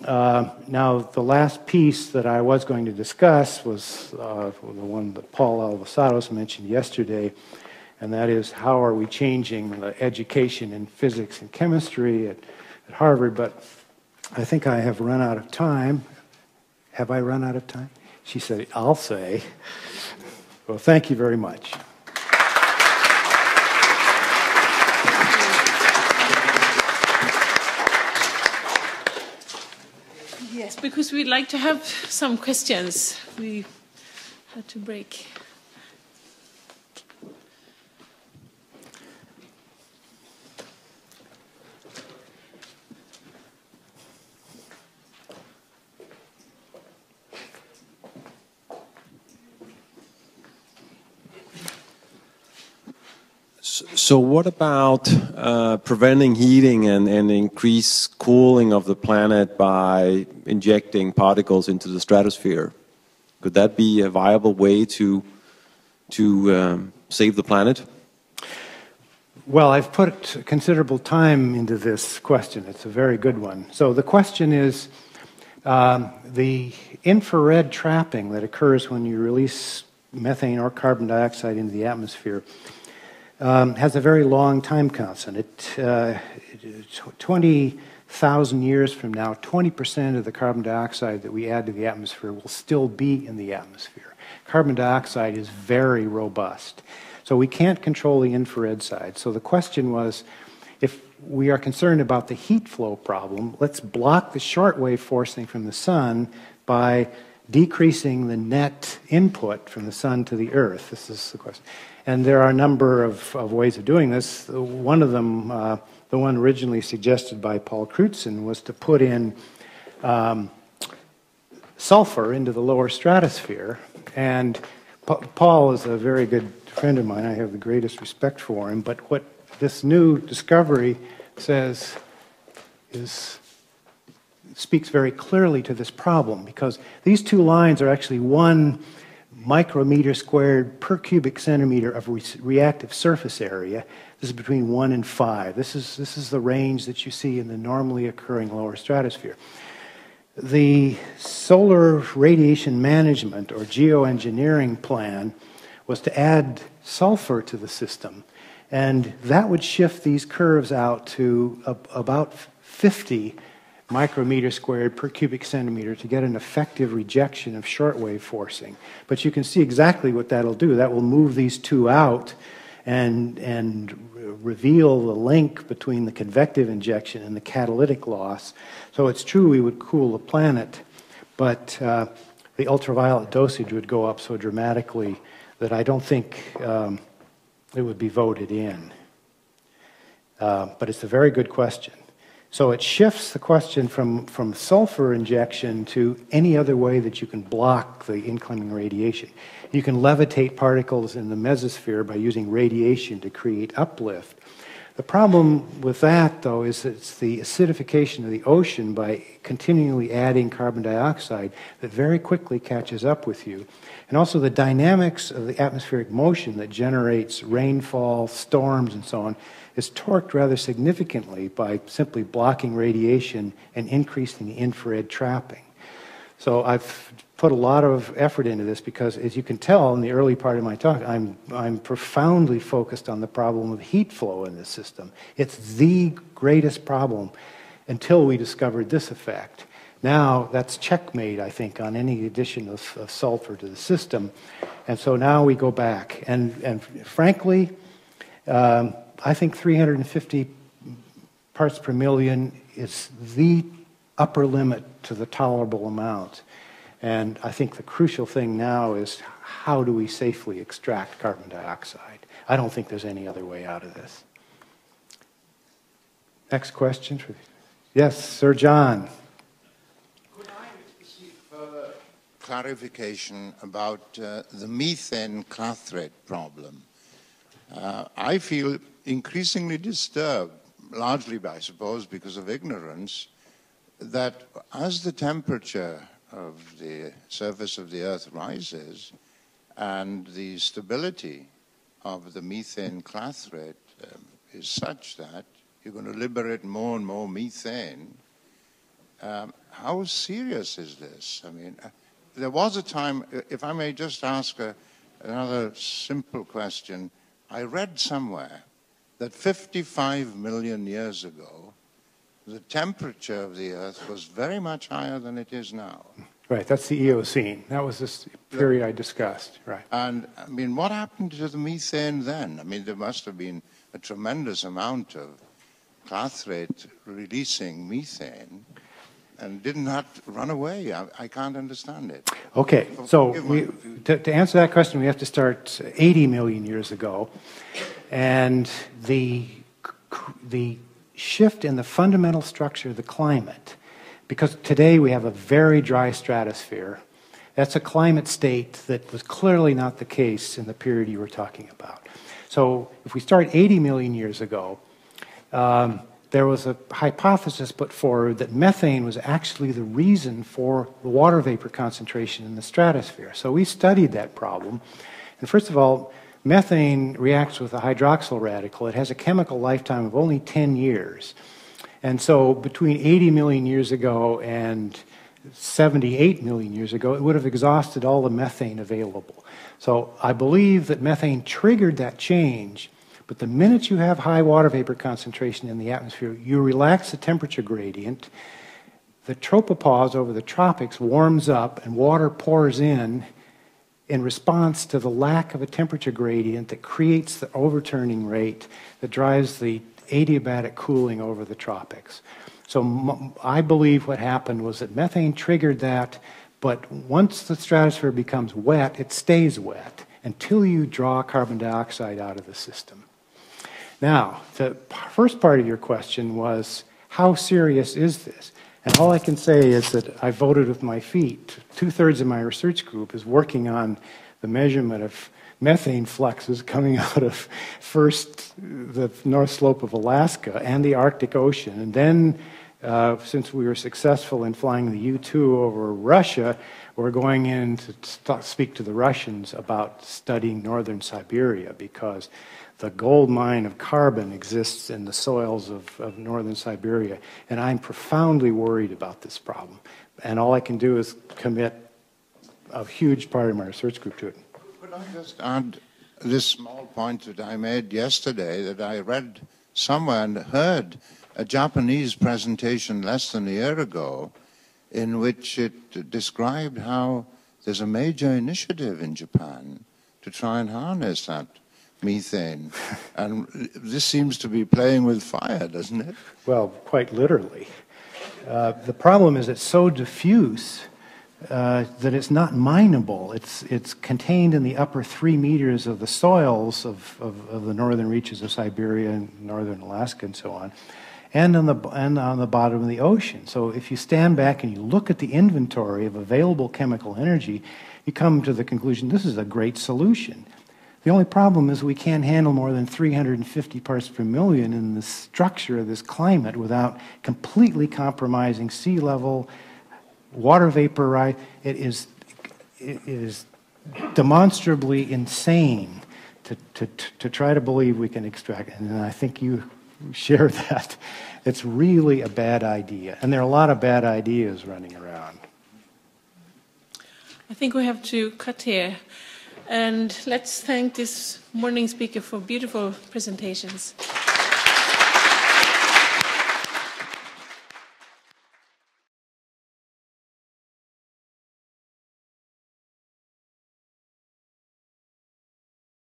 now the last piece that I was going to discuss was the one that Paul Alivisatos mentioned yesterday, and that is, how are we changing the education in physics and chemistry at Harvard? But I think I have run out of time. Have I run out of time? She said, I'll say. Well, thank you very much. because we'd like to have some questions. We had to break. So what about preventing heating and increase cooling of the planet by injecting particles into the stratosphere? Could that be a viable way to save the planet? Well, I've put considerable time into this question. It's a very good one. So the question is, the infrared trapping that occurs when you release methane or carbon dioxide into the atmosphere has a very long time constant. It 20,000 years from now, 20% of the carbon dioxide that we add to the atmosphere will still be in the atmosphere. Carbon dioxide is very robust. So we can't control the infrared side. So the question was, if we are concerned about the heat flow problem, let's block the short wave forcing from the sun by decreasing the net input from the sun to the earth. This is the question. And there are a number of ways of doing this. One of them, the one originally suggested by Paul Crutzen, was to put in sulfur into the lower stratosphere. And Paul is a very good friend of mine. I have the greatest respect for him. But what this new discovery says is, speaks very clearly to this problem, because these two lines are actually 1 micrometer squared per cubic centimeter of reactive surface area. This is between 1 and 5. This is the range that you see in the normally occurring lower stratosphere. The solar radiation management or geoengineering plan was to add sulfur to the system, and that would shift these curves out to about 50 micrometer squared per cubic centimeter to get an effective rejection of shortwave forcing. But you can see exactly what that'll do. That will move these two out and reveal the link between the convective injection and the catalytic loss. So it's true we would cool the planet, but the ultraviolet dosage would go up so dramatically that I don't think it would be voted in. But it's a very good question. So it shifts the question from sulfur injection to any other way that you can block the incoming radiation. You can levitate particles in the mesosphere by using radiation to create uplift. The problem with that, though, is it's the acidification of the ocean by continually adding carbon dioxide that very quickly catches up with you. And also the dynamics of the atmospheric motion that generates rainfall, storms, and so on is torqued rather significantly by simply blocking radiation and increasing the infrared trapping. So I've put a lot of effort into this because, as you can tell in the early part of my talk, I'm profoundly focused on the problem of heat flow in this system. It's the greatest problem until we discovered this effect. Now that's checkmate, I think, on any addition of sulfur to the system. And so now we go back. And frankly, I think 350 parts per million is the upper limit to the tolerable amount. And I think the crucial thing now is, how do we safely extract carbon dioxide? I don't think there's any other way out of this. Next question. Yes, Sir John. Could I receive further clarification about the methane car threat problem? I feel increasingly disturbed, largely, I suppose, because of ignorance, that as the temperature of the surface of the Earth rises and the stability of the methane car threat is such that you're going to liberate more and more methane. How serious is this? I mean, there was a time, if I may just ask another simple question. I read somewhere that 55 million years ago, the temperature of the Earth was very much higher than it is now. Right, that's the Eocene. That was this period I discussed, right. And, I mean, what happened to the methane then? I mean, there must have been a tremendous amount of car threat releasing methane. and did not run away. I can't understand it. Okay, so we, to answer that question, we have to start 80 million years ago. And the shift in the fundamental structure of the climate, because today we have a very dry stratosphere. That's a climate state that was clearly not the case in the period you were talking about. So if we start 80 million years ago, there was a hypothesis put forward that methane was actually the reason for the water vapor concentration in the stratosphere. So we studied that problem. And first of all, methane reacts with a hydroxyl radical. It has a chemical lifetime of only 10 years. And so between 80 million years ago and 78 million years ago, it would have exhausted all the methane available. So I believe that methane triggered that change. But the minute you have high water vapor concentration in the atmosphere, you relax the temperature gradient, the tropopause over the tropics warms up and water pours in response to the lack of a temperature gradient that creates the overturning rate that drives the adiabatic cooling over the tropics. So I believe what happened was that methane triggered that, but once the stratosphere becomes wet, it stays wet until you draw carbon dioxide out of the system. Now, the first part of your question was, how serious is this? And all I can say is that I voted with my feet. 2/3 of my research group is working on the measurement of methane fluxes coming out of first the north slope of Alaska and the Arctic Ocean. And then, since we were successful in flying the U-2 over Russia, we're going in to speak to the Russians about studying northern Siberia, because the gold mine of carbon exists in the soils of northern Siberia, and I'm profoundly worried about this problem. And all I can do is commit a huge part of my research group to it. Could I just add this small point that I made yesterday, that I read somewhere and heard a Japanese presentation less than a year ago, in which it described how there's a major initiative in Japan to try and harness that methane. And this seems to be playing with fire, doesn't it? Well, quite literally. The problem is it's so diffuse that it's not mineable. It's contained in the upper 3 meters of the soils of the northern reaches of Siberia and northern Alaska and so on, and on the bottom of the ocean. So if you stand back and you look at the inventory of available chemical energy, you come to the conclusion this is a great solution. The only problem is we can't handle more than 350 parts per million in the structure of this climate without completely compromising sea level, water vapor rise. It is demonstrably insane to try to believe we can extract it. And I think you share that. It's really a bad idea. And there are a lot of bad ideas running around. I think we have to cut here. And let's thank this morning's speaker for beautiful presentations.